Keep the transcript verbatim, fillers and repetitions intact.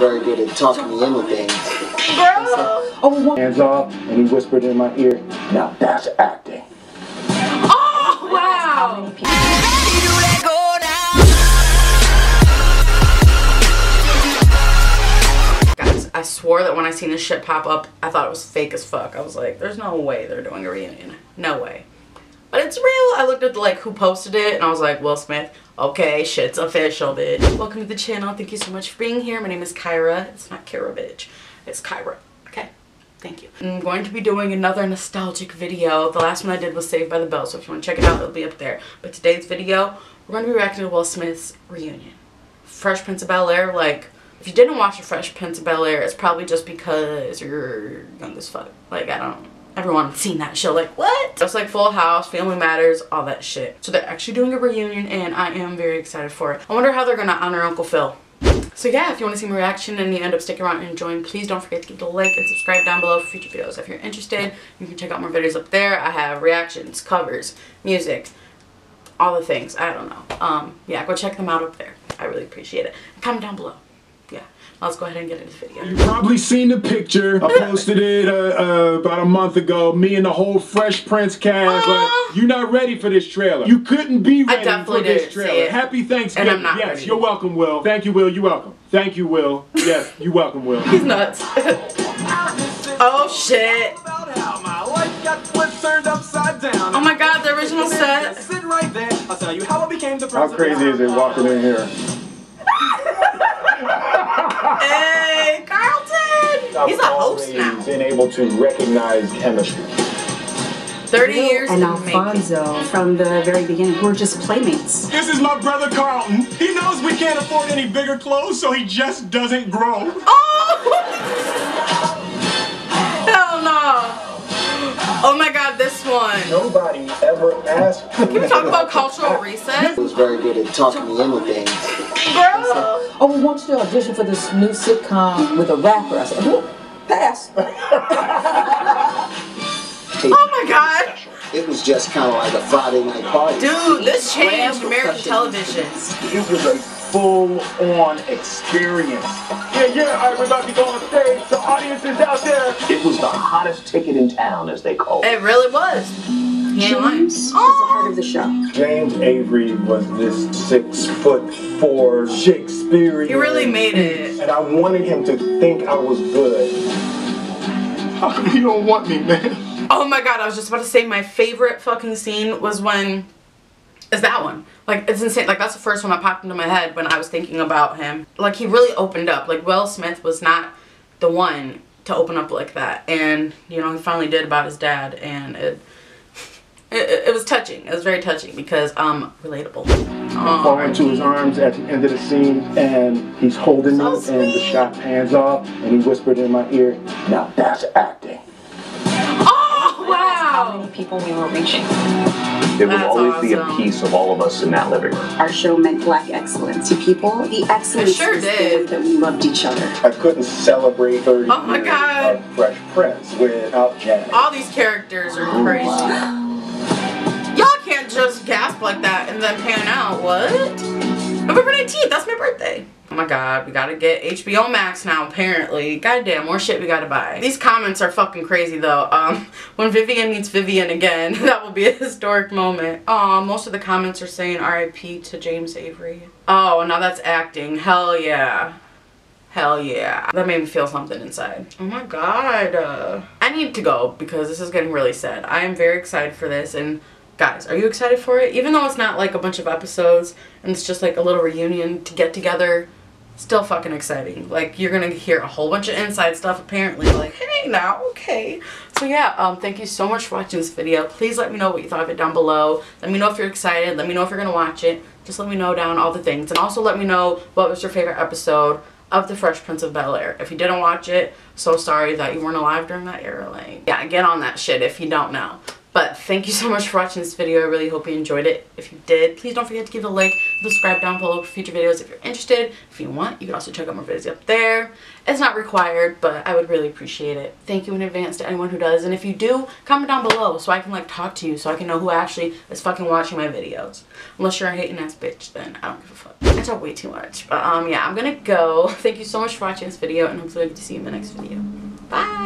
very good at talking me into things. Girl! Hands off, and he whispered in my ear, now that's acting. Oh, wow! Guys, I swore that when I seen this shit pop up, I thought it was fake as fuck. I was like, there's no way they're doing a reunion. No way. But it's real. I looked at like who posted it and I was like, Will Smith. Okay, shit's official, bitch. Welcome to the channel. Thank you so much for being here. My name is Kyra. It's not Kyra, bitch. It's Kyra. Okay, thank you. I'm going to be doing another nostalgic video. The last one I did was Saved by the Bell, so if you want to check it out, it'll be up there. But today's video, we're going to be reacting to Will Smith's reunion. Fresh Prince of Bel-Air, like, if you didn't watch the Fresh Prince of Bel-Air, it's probably just because you're young as fuck. Like, I don't Everyone's seen that show, like, what? It's like Full House, Family Matters, all that shit. So they're actually doing a reunion and I am very excited for it. I wonder how they're gonna honor Uncle Phil. So yeah, if you want to see my reaction and you end up sticking around and enjoying, please don't forget to give it a like and subscribe down below for future videos. If you're interested, you can check out more videos up there. I have reactions, covers, music, all the things. I don't know. Um, yeah, go check them out up there. I really appreciate it. Comment down below. Yeah, let's go ahead and get into the video. You've probably seen the picture. I posted it uh, uh, about a month ago. Me and the whole Fresh Prince cast. Uh, like, you're not ready for this trailer. You couldn't be ready I definitely for didn't this trailer. See it. Happy Thanksgiving. And I'm not yes, ready. You're welcome, Will. Thank you, Will. You're welcome. Thank you, Will. Yes, you're welcome, Will. He's nuts. Oh, shit. Oh, my God, the original set. Sit right there. I'll tell you how I became the president. How crazy is it walking in here? Hey, Carlton! He's a host now. He's been able to recognize chemistry. thirty years and Alfonso from the very beginning. We're just playmates. This is my brother Carlton. He knows we can't afford any bigger clothes, so he just doesn't grow. Oh! Hell no! Oh my God, this one. Nobody ever asked. Can we talk about cultural reset? He was very good at talking me into things. Girl. Oh, we want you to audition for this new sitcom with a rapper. I said, who? Pass. Oh my God. It was just kind of like a Friday night party. Dude, this changed American television. It was a full-on experience. Yeah, yeah, all right, we're about to be going on stage. The audience is out there. It was the hottest ticket in town, as they call it. It really was. James is the heart of the show. James Avery was this six foot four Shakespearean. He really made it. And I wanted him to think I was good. How come you don't want me, man? Oh my God, I was just about to say my favorite fucking scene was when, is that one. Like, it's insane. Like, that's the first one that popped into my head when I was thinking about him. Like, he really opened up. Like, Will Smith was not the one to open up like that. And, you know, he finally did about his dad, and it... It, it was touching. It was very touching because, um, relatable. I fall into his arms at the end of the scene, and he's holding so me, sweet. And the shot pans off, and he whispered in my ear, now that's acting. Oh, wow! How many people we were reaching. There will always awesome. be a piece of all of us in that living room. Our show meant black excellence to people. The excellence sure was did. The way that we loved each other. I couldn't celebrate thirty oh my years God. of Fresh Prince without Janet. All these characters are oh, crazy. Wow. Just gasp like that and then pan out. What? November nineteenth, that's my birthday. Oh my God, we gotta get H B O Max now, apparently. Goddamn, more shit we gotta buy. These comments are fucking crazy though. Um, when Vivian meets Vivian again, that will be a historic moment. Aw, most of the comments are saying R I P to James Avery. Oh, now that's acting. Hell yeah. Hell yeah. That made me feel something inside. Oh my God. Uh, I need to go because this is getting really sad. I am very excited for this, and guys, are you excited for it? Even though it's not like a bunch of episodes and it's just like a little reunion to get together, still fucking exciting. Like, you're gonna hear a whole bunch of inside stuff apparently. Like, hey now, okay. So yeah, um, thank you so much for watching this video. Please let me know what you thought of it down below. Let me know if you're excited. Let me know if you're gonna watch it. Just let me know down all the things. And also let me know what was your favorite episode of The Fresh Prince of Bel-Air. If you didn't watch it, so sorry that you weren't alive during that era. Like, yeah, get on that shit if you don't know. But thank you so much for watching this video. I really hope you enjoyed it. If you did, please don't forget to give it a like, subscribe down below for future videos if you're interested. If you want, you can also check out more videos up there. It's not required, but I would really appreciate it. Thank you in advance to anyone who does. And if you do, comment down below so I can like talk to you, so I can know who actually is fucking watching my videos. Unless you're a hating ass bitch, then I don't give a fuck. I talk way too much. But um, yeah, I'm gonna go. Thank you so much for watching this video, and I'm so excited to see you in the next video. Bye!